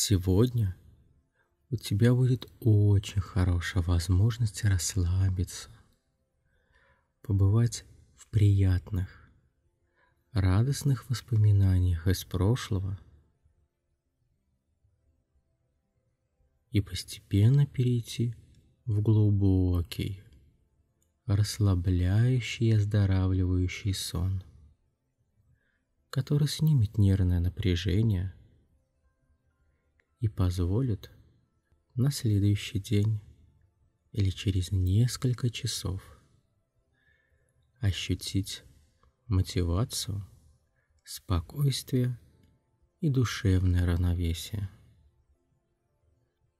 Сегодня у тебя будет очень хорошая возможность расслабиться, побывать в приятных, радостных воспоминаниях из прошлого и постепенно перейти в глубокий, расслабляющий и оздоравливающий сон, который снимет нервное напряжение и позволит на следующий день или через несколько часов ощутить мотивацию, спокойствие и душевное равновесие.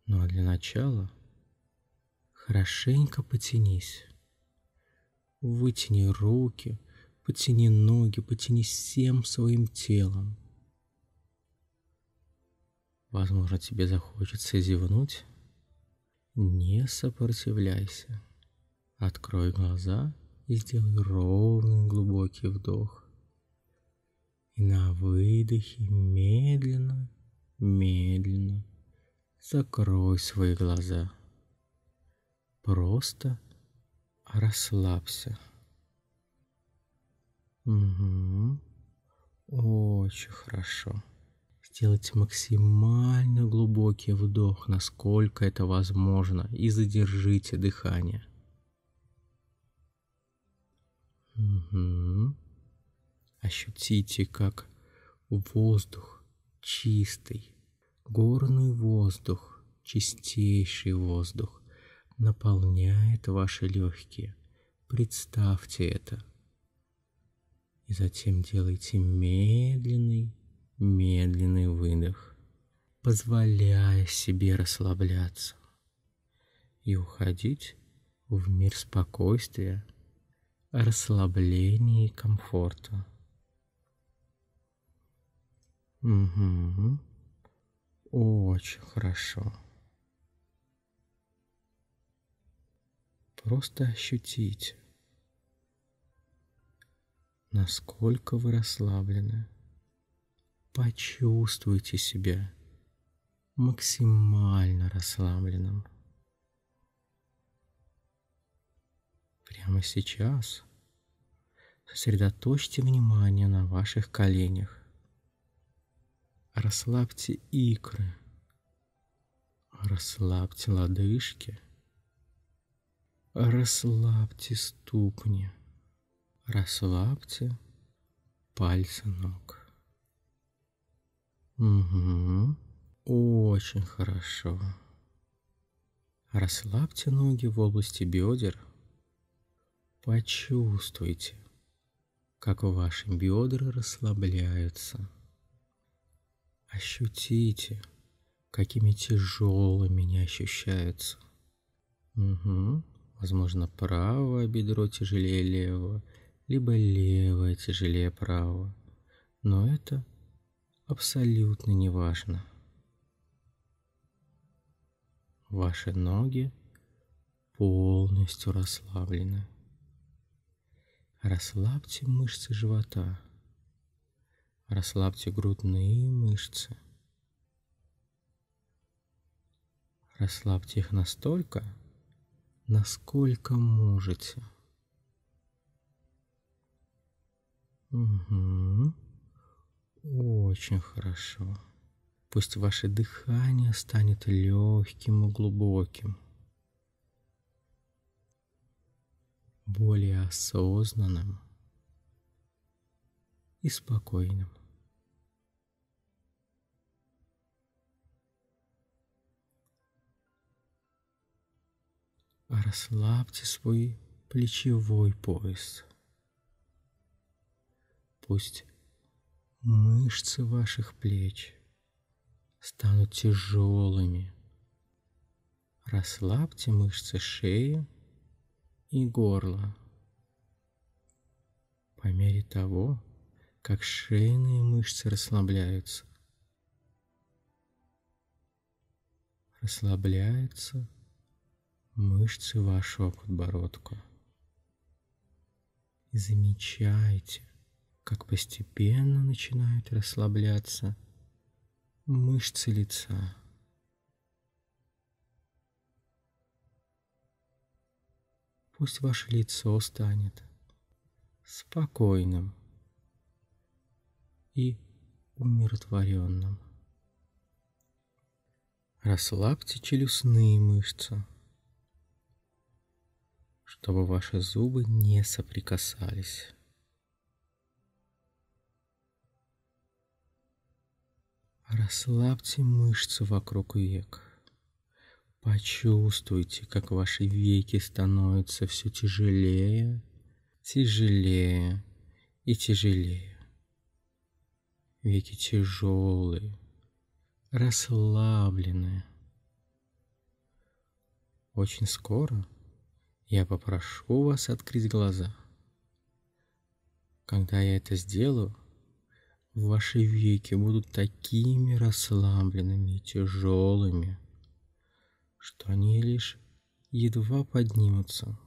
Ну а для начала хорошенько потянись. Вытяни руки, потяни ноги, потяни всем своим телом. Возможно, тебе захочется зевнуть. Не сопротивляйся. Открой глаза и сделай ровный глубокий вдох. И на выдохе медленно, медленно закрой свои глаза. Просто расслабься. Угу. Очень хорошо. Сделайте максимально глубокий вдох, насколько это возможно, и задержите дыхание. Угу. Ощутите, как воздух чистый, горный воздух, чистейший воздух наполняет ваши легкие. Представьте это. И затем делайте медленный, медленный выдох, позволяя себе расслабляться и уходить в мир спокойствия, расслабления и комфорта. Угу. Очень хорошо. Просто ощутите, насколько вы расслаблены. Почувствуйте себя максимально расслабленным. Прямо сейчас сосредоточьте внимание на ваших коленях. Расслабьте икры, расслабьте лодыжки, расслабьте ступни, расслабьте пальцы ног. Угу. Очень хорошо. Расслабьте ноги в области бедер. Почувствуйте, как ваши бедра расслабляются. Ощутите, какими тяжелыми они ощущаются. Угу. Возможно, правое бедро тяжелее левого, либо левое тяжелее правого. Но это абсолютно не важно. Ваши ноги полностью расслаблены. Расслабьте мышцы живота. Расслабьте грудные мышцы. Расслабьте их настолько, насколько можете. Угу. Очень хорошо. Пусть ваше дыхание станет легким и глубоким. Более осознанным и спокойным. Расслабьте свой плечевой пояс. Пусть мышцы ваших плеч станут тяжелыми. Расслабьте мышцы шеи и горла. По мере того, как шейные мышцы расслабляются, расслабляются мышцы вашего подбородка. И замечайте, как постепенно начинают расслабляться мышцы лица. Пусть ваше лицо станет спокойным и умиротворенным. Расслабьте челюстные мышцы, чтобы ваши зубы не соприкасались. Расслабьте мышцы вокруг век. Почувствуйте, как ваши веки становятся все тяжелее, тяжелее и тяжелее. Веки тяжелые, расслабленные. Очень скоро я попрошу вас открыть глаза. Когда я это сделаю, ваши веки будут такими расслабленными и тяжелыми, что они лишь едва поднимутся.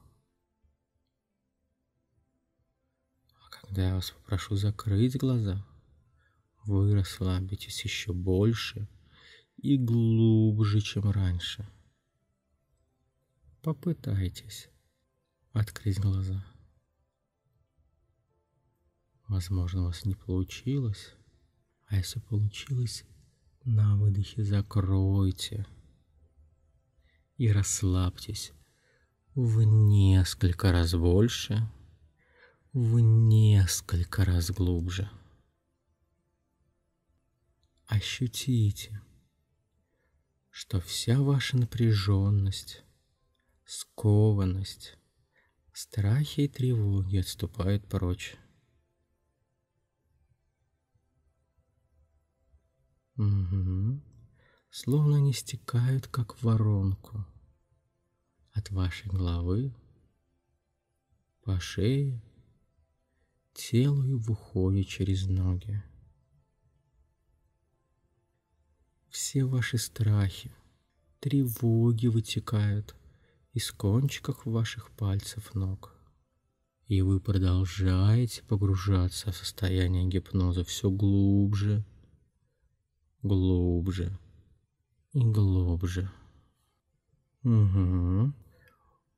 А когда я вас попрошу закрыть глаза, вы расслабитесь еще больше и глубже, чем раньше. Попытайтесь открыть глаза. Возможно, у вас не получилось, а если получилось, на выдохе закройте и расслабьтесь в несколько раз больше, в несколько раз глубже. Ощутите, что вся ваша напряженность, скованность, страхи и тревоги отступают прочь. Угу. Словно они стекают, как в воронку, от вашей головы, по шее, телу и выходят через ноги. Все ваши страхи, тревоги вытекают из кончиков ваших пальцев ног. И вы продолжаете погружаться в состояние гипноза все глубже, глубже и глубже. Угу.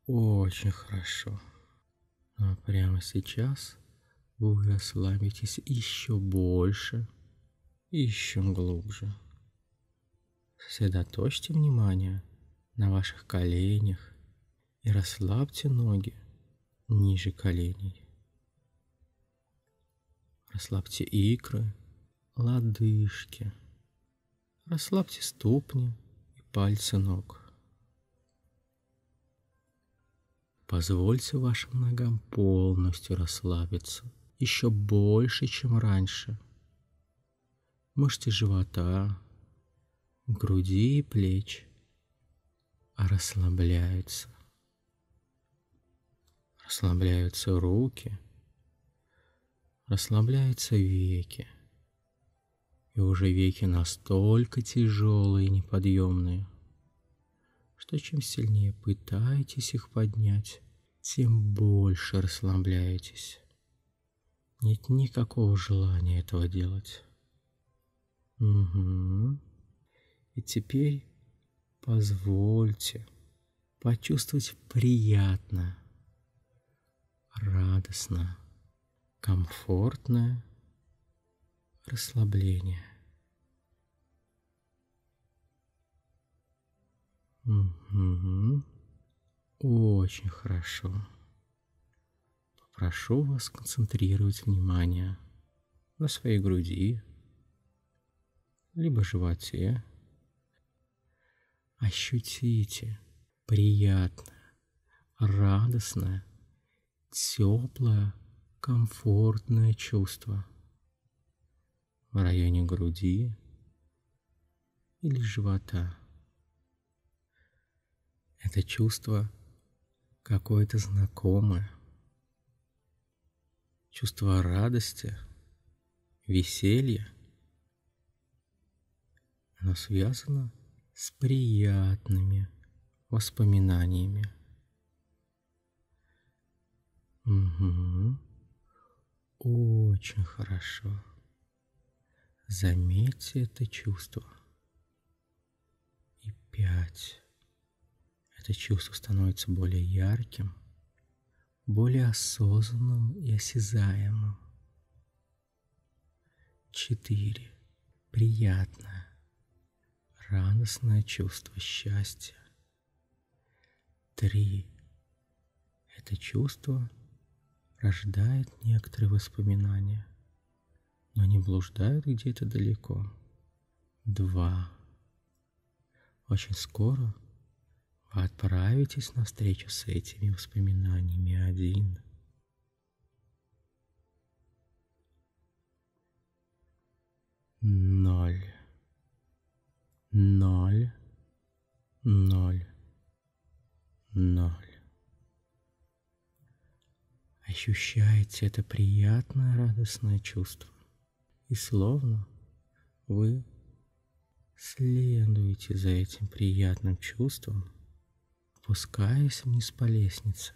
Очень хорошо. А прямо сейчас вы расслабитесь еще больше и еще глубже. Сосредоточьте внимание на ваших коленях и расслабьте ноги ниже коленей. Расслабьте икры, лодыжки. Расслабьте ступни и пальцы ног. Позвольте вашим ногам полностью расслабиться, еще больше, чем раньше. Мышцы живота, груди и плеч расслабляются. Расслабляются руки, расслабляются веки. И уже веки настолько тяжелые и неподъемные, что чем сильнее пытаетесь их поднять, тем больше расслабляетесь. Нет никакого желания этого делать. Угу. И теперь позвольте почувствовать приятное, радостное, комфортное расслабление. Угу. Очень хорошо. Попрошу вас концентрировать внимание на своей груди, либо животе. Ощутите приятное, радостное, теплое, комфортное чувство в районе груди или живота. Это чувство какое-то знакомое. Чувство радости, веселья. Оно связано с приятными воспоминаниями. Угу. Очень хорошо. Заметьте это чувство. И 5. Это чувство становится более ярким, более осознанным и осязаемым. 4. Приятное, радостное чувство счастья. 3. Это чувство рождает некоторые воспоминания, но не блуждают где-то далеко. 2. Очень скоро вы отправитесь на встречу с этими воспоминаниями 1. Ноль. Ноль. Ноль. Ноль. Ощущаете это приятное, радостное чувство. И словно вы следуете за этим приятным чувством, опускаясь вниз по лестнице.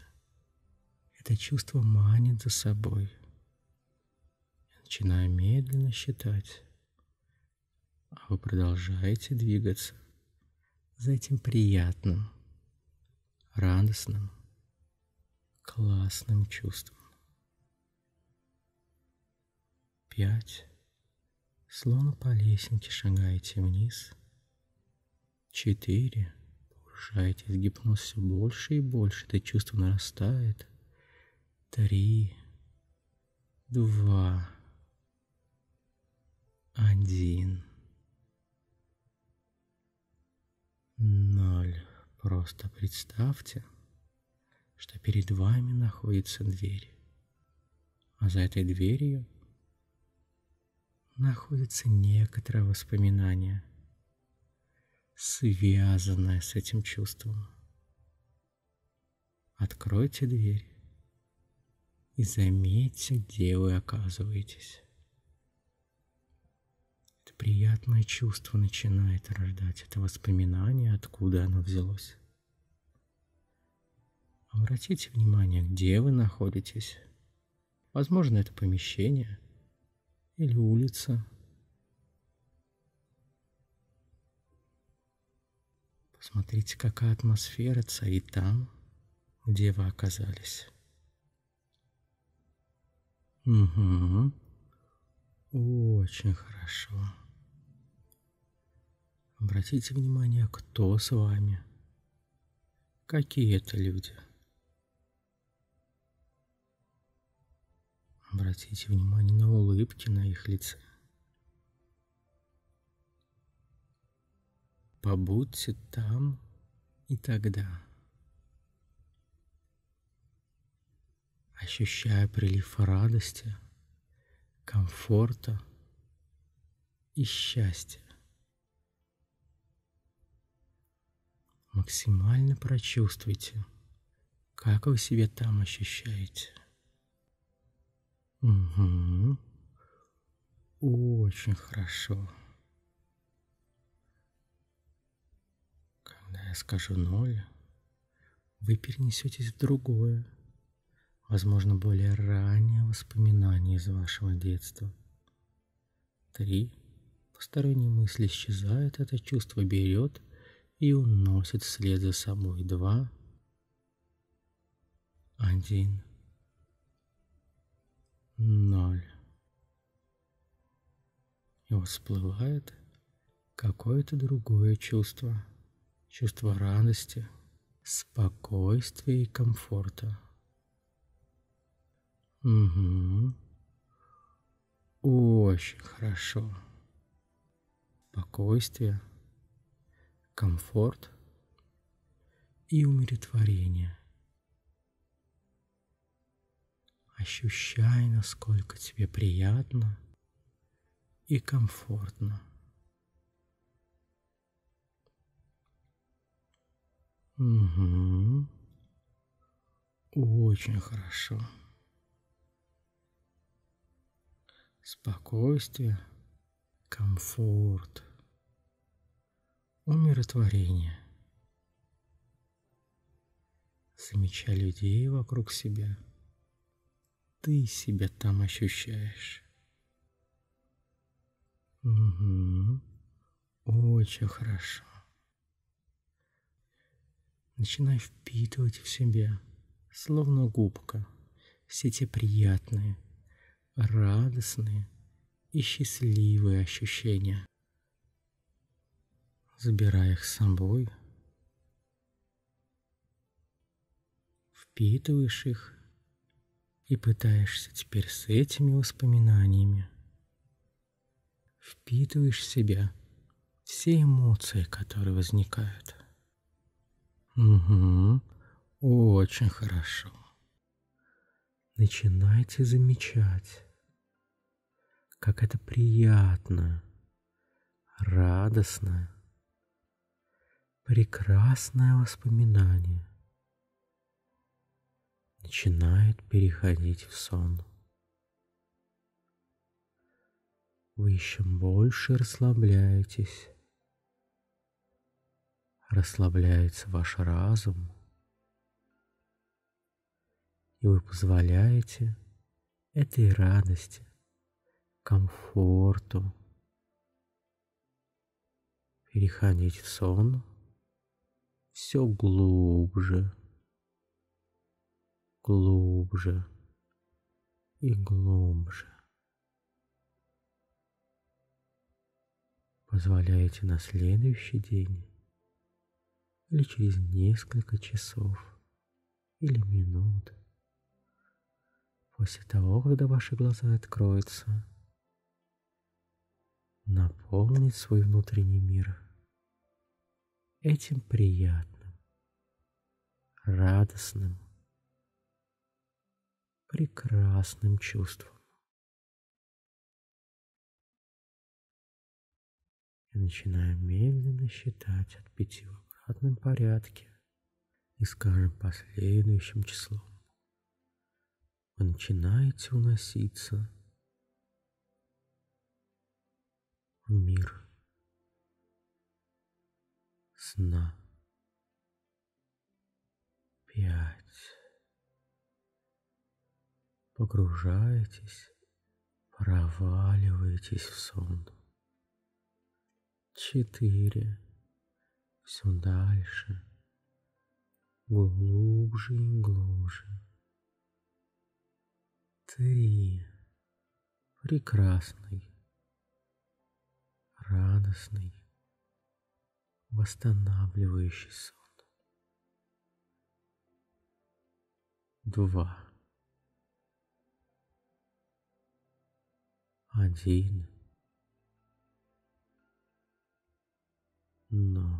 Это чувство манит за собой. Я начинаю медленно считать, а вы продолжаете двигаться за этим приятным, радостным, классным чувством. 5. Словно по лестнице шагаете вниз. 4. Погружаетесь в гипноз все больше и больше. Это чувство нарастает. 3, 2, 1, 0. Просто представьте, что перед вами находится дверь, а за этой дверью находится некоторое воспоминание, связанное с этим чувством. Откройте дверь и заметьте, где вы оказываетесь. Это приятное чувство начинает рождать это воспоминание, откуда оно взялось. Обратите внимание, где вы находитесь. Возможно, это помещение или улица. Посмотрите, какая атмосфера царит там, где вы оказались. Угу. Очень хорошо. Обратите внимание, кто с вами. Какие это люди. Обратите внимание на улыбки на их лице. Побудьте там и тогда, ощущая прилив радости, комфорта и счастья. Максимально прочувствуйте, как вы себя там ощущаете. Угу. Очень хорошо. Когда я скажу 0, вы перенесетесь в другое, возможно, более раннее воспоминание из вашего детства. 3. Посторонние мысли исчезают, это чувство берет и уносит вслед за собой. 2, 1, 0. И всплывает какое-то другое чувство. Чувство радости, спокойствия и комфорта. Угу. Очень хорошо. Спокойствие, комфорт и умиротворение. Ощущай, насколько тебе приятно и комфортно. Угу. Очень хорошо. Спокойствие, комфорт, умиротворение. Замечай людей вокруг себя. Ты себя там ощущаешь. Угу. Очень хорошо. Начинай впитывать в себя, словно губка, все те приятные, радостные и счастливые ощущения. Забирай их с собой. Впитываешь их и пытаешься теперь с этими воспоминаниями. Впитываешь в себя все эмоции, которые возникают. Угу, очень хорошо. Начинайте замечать, как это приятно, радостное, прекрасное воспоминание начинает переходить в сон. Вы еще больше расслабляетесь. Расслабляется ваш разум. И вы позволяете этой радости, комфорту переходить в сон все глубже, глубже и глубже. Позволяете на следующий день или через несколько часов или минут после того, когда ваши глаза откроются, наполнить свой внутренний мир этим приятным, радостным, прекрасным чувством. И начинаем медленно считать от 5 в обратном порядке. И с каждым последующим числом вы начинаете уноситься в мир сна. 5. Погружаетесь, проваливаетесь в сон. 4. Все дальше, глубже и глубже. 3. Прекрасный, радостный, восстанавливающий сон. 2. 1. 0.